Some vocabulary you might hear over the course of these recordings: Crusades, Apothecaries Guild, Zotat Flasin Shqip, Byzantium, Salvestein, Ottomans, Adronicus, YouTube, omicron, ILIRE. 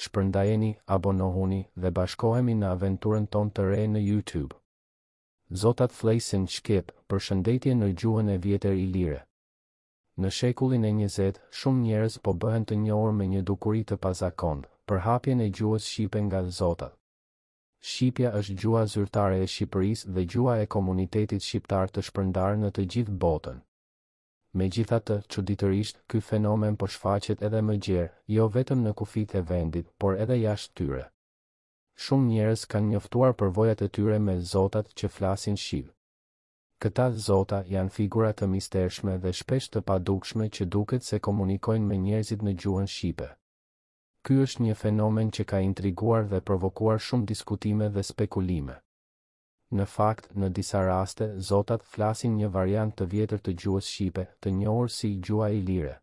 shpërndajeni, abonohuni dhe bashkohemi në aventurën tonë të re në YouTube. Zotat Flasin Shqip, përshëndetje në gjuhën e vjeter ilire. Në shekullin e 20, shumë njerëz po bëhen të njohur me një dukuri të pazakontë, për hapjen e gjuhës shqipe nga Zotat. Shqipja është gjuha zyrtare e Shqipërisë dhe gjuha e komunitetit shqiptar të shpërndarë në të gjithë botën. Megjithatë, çuditërisht, ky fenomen po shfaqet edhe më gjerë, jo vetëm në kufitë e vendit, por edhe jashtë tyre. Shumë njerëz kanë njoftuar përvojat e tyre me zotat që flasin shqip. Këta zota janë figura të mistershme dhe shpesh të padukshme që duket se komunikojnë me njerëzit në gjuhën shqipe. Ky është një fenomen që ka intriguar dhe provokuar shumë diskutime dhe spekulime. Në fakt, në disa raste, zotat flasin një variant të vjetër të gjuhës shqipe, të njohur si gjuha ilire.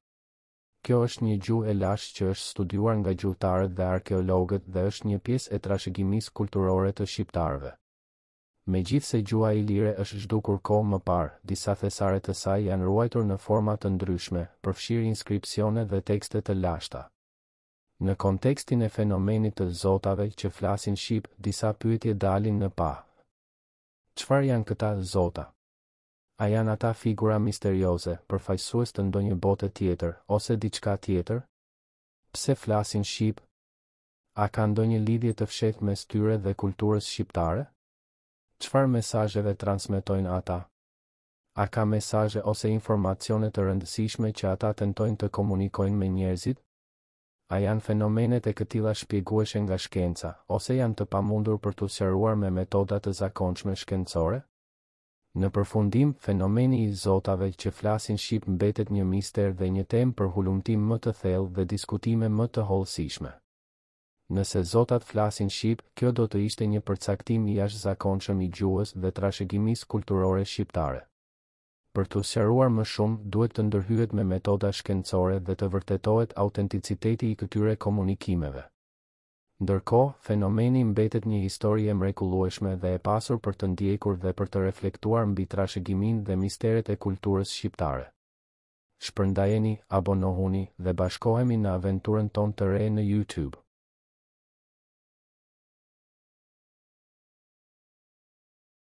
Kjo është një gjuhë e lashtë që është studiuar nga gjuhëtarët dhe arkeologët dhe është një pjesë e trashëgimisë kulturore të shqiptarëve. Megjithse gjuha ilire është zhdukur kohë më parë, disa thesare të saj janë ruajtur në forma të ndryshme, përfshirë inskripsione dhe tekste të lashta. Në kontekstin e fenomenit të zotave që flasin shqip, disa pyetje dalin në pa. Çfarë janë këta zota? A janë ata figura misterioze, përfaqësues të ndonjë bote tjetër, ose diçka tjetër? Pse flasin shqip? A ka ndonjë lidhje të fshehtë mes tyre dhe kulturës shqiptare? Çfarë mesazheve transmetojnë ata? A ka mesazhe ose informacione të rëndësishme që ata tentojnë të komunikojnë me njerëzit? A janë fenomenet e këtilla shpjegueshe nga shkenca, ose janë të pamundur për t'u sqaruar me metoda të zakonshme shkencore? Në përfundim, fenomeni i zotave që flasin shqip mbetet një mister dhe një temë për hulumtim më të thellë dhe diskutime më të hollësishme. Nëse zotat flasin shqip, kjo do të ishte një përcaktim i jashtëzakonshëm i gjuhës dhe trashëgimisë kulturore shqiptare. Për të sqaruar më shumë, duhet të ndërhyet me metoda shkencore dhe të vërtetohet autenticiteti i këtyre komunikimeve. Ndërkohë, fenomeni mbetet një histori e mrekullueshme dhe e pasur për të ndjekur dhe për të reflektuar mbi trashëgiminë dhe misteret e kulturës shqiptare. Shpërndajeni, abonohuni dhe bashkohemi në aventurën tonë të re në YouTube.